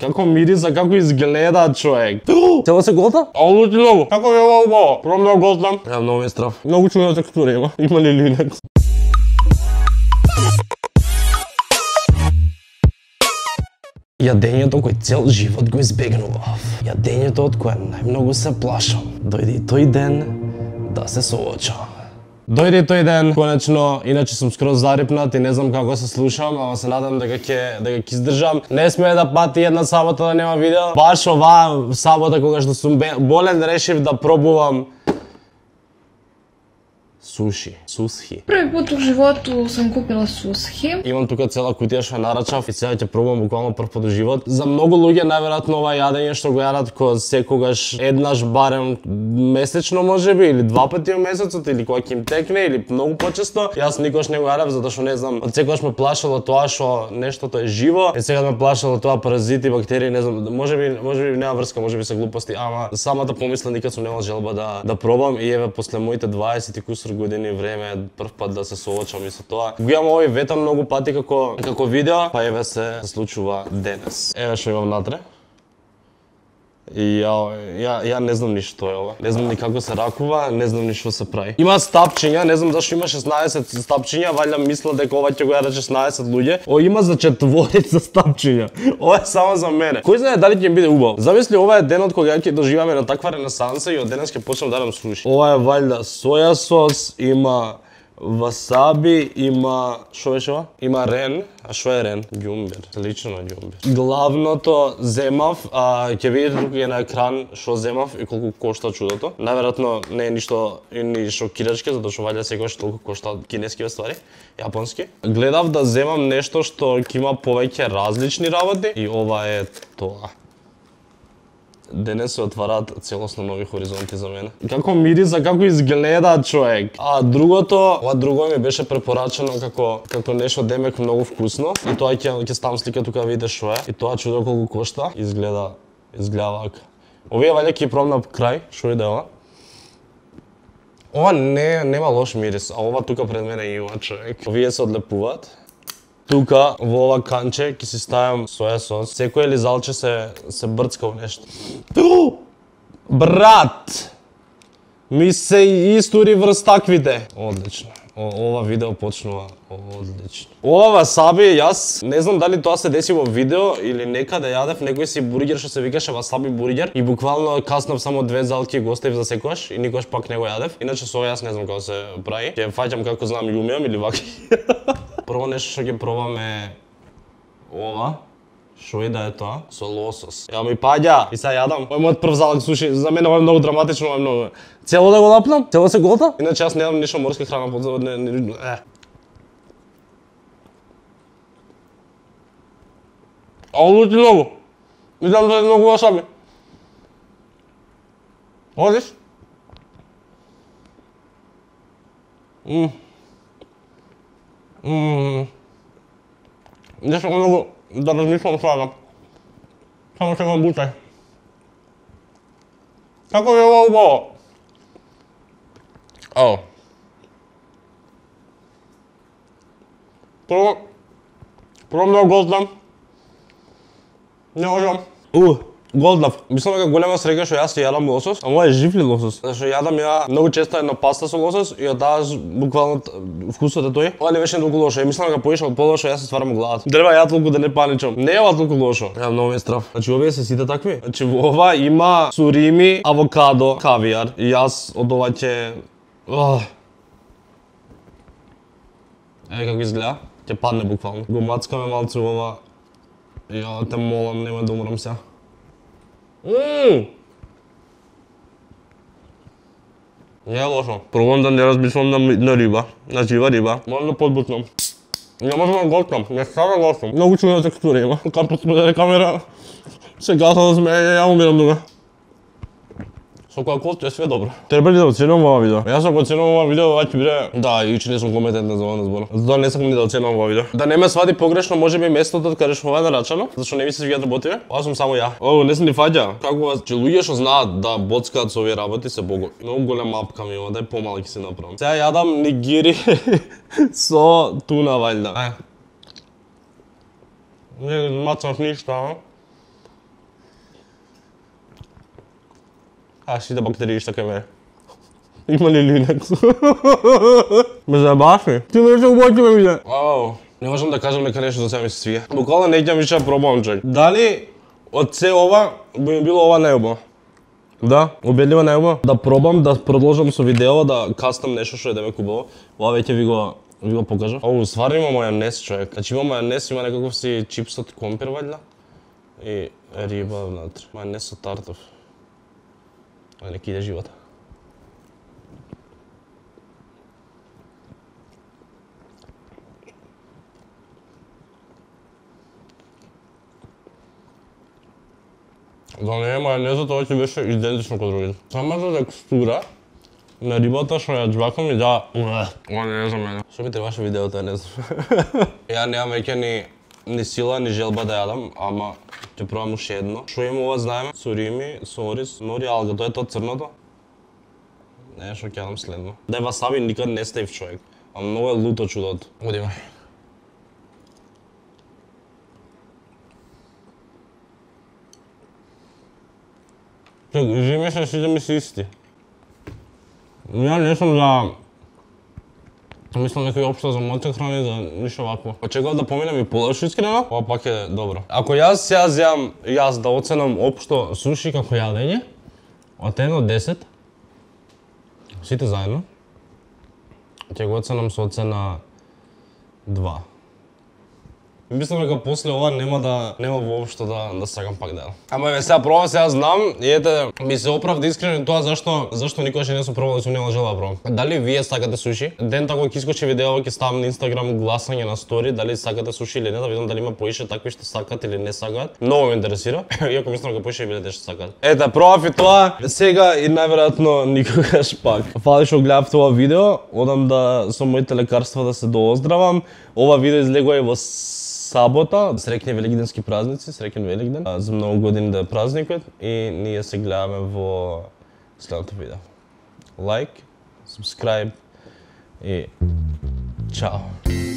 Како мириза, како изгледа човек. Цело се голта? Алу ти ново. Како е ова убаво? Прво много голтам. Ја много е страв. Много чудна текстура има. Има ли линекс? Јадењето кој цел живот го избегнував. Јадењето од кое најмногу се плашам. Дојде тој ден да се соочам. Дојде тој ден, конечно, иначе сум скроз зарипнат и не знам како се слушам, ама се надам дека ќе издржам. Не смее да пати една сабота да нема видео. Баш оваа сабота кога што сум болен решив да пробувам суши. Први пат во животу сум купила суши. Имам тука цела кутија што нарачав и сега ќе пробувам буквално прв пат во живот. За многу луѓе најверојатно ова јадење што го јадат кој секогаш еднаш барем месечно можеби или два пати во месецот или кога ќе им текне или многу почесто. Јас никогаш не го јадев затоа што не знам, од секогаш ме плашело тоа што нештото е живо, е сега ме плашело тоа паразити, бактерии, не знам, можеби нема врска, можеби се глупости, ама самата помисла никогаш сум немал желба да пробам и еве после моите 20 кусур години време прв пат да се соочам и со тоа. Го имам овој ветан многу пати како видео, па еве се случува денес. Еве што имам натре. И ја не знам ни што е ова. Не знам ни како се ракува, не знам ни што се прави. Има стапчиња, не знам зашто има 16 стапчиња, валја мисла дека ова ќе го јадат 16 луѓе. О, има за четворица стапчиња. Ова е само за мене. Кој знае дали ќе биде убаво. Замисли, ова е денот кога ќе доживаме на таква ренесанса и од денес ќе почнам да јадам суши. Ова е валја соја сос, има васаби, има... Шо беше ова? Има рен. А шо е рен? Ѓумбер. Лично ѓумбер. Главното земав, ќе видите тук е на екран шо земав и колку кошта чудото. Најверојатно не е ништо ни шокирачки, затоа што валја секогаш толку кошта кинескиве ствари, јапонски. Гледав да земам нешто што ќе има повеќе различни работи и ова е тоа. Денес се отвараат целосно нови хоризонти за мене. Како мириза, како изгледа човек. А другото, ова друго ми беше препорачено како нешто демек многу вкусно. И тоа ќе ставам слика тука да видите што е. И тоа чудо колку кошта, изгледа вака. Овие валја ќе пробам на крај, што е ова. Ова нема лош мирис, а ова тука пред мене има човек. Овие се одлепуваат. Тука, во ова канче, ќе си ставам соја сос. Секој лизалче се брцка во нешто. Брат! Ми се истори врз таквите. Одлично. Ова видео почнува одлично. Ова васаби, јас не знам дали тоа се деси во видео или некаде јадев некој си бургер што се викаше васаби бургер и буквално каснав само две залки и го оставив за секогаш и никогаш пак не го јадев. Иначе со ова јас не знам како се прави. Ќе фаќам како знам јумеам или ваки. Прво нешто што ќе пробаме ова. Што е да е тоа? Со лосос. Ја ми паѓа и се јадам. Ој мојот прв залог суши, за мене ова е многу драматично, ова е многу. Цело да го лапнам? Цело се голта? Иначе јас немам ништо морска храна под не. Алу ти ново. Не знам да е многу васаби. Одиш? Не сум многу да размислам слага. Само ќе го бутај. Како ви ова убаво? Ао. Прво да голдам. Не можам. Голдав. Мислам дека голема среќа што јас јадам лосос, а мој е жив ли лосос? Зашто јадам ја многу често една паста со лосос и од таа буквално вкусот е тој. Ова не беше толку лошо. Ја мислам дека поише од полошо јас се стварам главата. Треба ја толку да не паничам. Не е ова толку лошо. Ја многу е страв. Значи овие се сите такви. Значи во ова има сурими, авокадо, кавијар. И јас од ова ќе еве како изгледа. Ќе падне буквално. Го мацкаме малку ова. Ја те молам, нема да умрам сега. Не е лошо. Пробувам да не размислам на риба, на жива риба. Можам да подбутнам. Не можам да голтам, не става голтам. Многу чудна текстура има. Кам подпреде камера, се гаса да смеја, ја умирам дуга. Со која колто е све добро. Треба ли да оценувам ова видео? Јас ако оценувам ова видео, ова ќе биде... Да, и учи не сум компетентен за ова збор. Затоа не сакам ни да оценувам ова видео. Да не ме свади погрешно, можеби местото каде што ова е нарачано, зашто не ми се свиѓаат работите. Ова сум само ја. О, не се ни фаѓа. Како че луѓе што знаат да боцкаат со овие работи се бого. Многу голема апка ми ова, дај помалку ќе се направам. Сега јадам нигири со туна валјда. Не мацав ништо. Аз си да бактериишта кај мене. Има ли линекс? Ме забаш ми. Ти ме рече обојте ме биде. Вау. Не можам да кажам нека нешто за сега ми се свија. Буквално не ќе више да пробам чак. Дали од се ова би ми било ова најубаво? Да, убедливо најубаво. Да пробам, да продолжам со видео, да кастам нешто што е демек убаво. Ова веќе ви го покажам. Ау, стварно има мајонез, човек. Значи има мајонез, има некаков си чипс од компир вајдла. И риба внатре. Мајонез со тартуф. А нека иде живота. Да не е мајонезот, ова ќе беше идентично кај другите. Самата текстура на рибата што ја џвакам и да... Ова не е за мене. Што ми требаше видеото, не знам. Ја немам веќе ни сила, ни желба да јадам, ама ќе пробам уште едно. Што имам ова знаеме? Сурими, сорис, нори, алга, тоа е тоа црното. Не, што ќе јадам следно. Дај васаби никад не стаив, човек. А многу е луто чудото. Одиме. Живеме се си да ми се исти. Ја не сум за... Мислам некој општо за моите храни, за ништо вакво. Очекував да поминам и подошо искрено, ова пак е добро. Ако јас сега зјам, јас да оценам општо суши како јадење, од 1 до 10, сите заедно, ќе го оценам со оцена 2. Мислам дека после ова нема воопшто да сакам пак да јадам. Ама еве сега пробам, сега знам и ете ми се оправда искрено тоа зашто никогаш не сум пробал и сум немал желба да пробам. Дали вие сакате суши? Ден тако ќе искочи видео, ќе ставам на Instagram гласање на стори дали сакате суши или не, да видам дали има поише такви што сакат или не сакат. Многу ме интересира, иако мислам дека поише биле што сакат. Ете, пробав и тоа, сега и најверојатно никогаш пак. Фала што гледавте ова видео, одам да со моите лекарства да се дооздравам. Ова видео излегува и во сабота. Среќни великденски празници, среќен Великден. За многу години да е празникот и ние се гледаме во следното видео. Лайк, субскрајб и чао.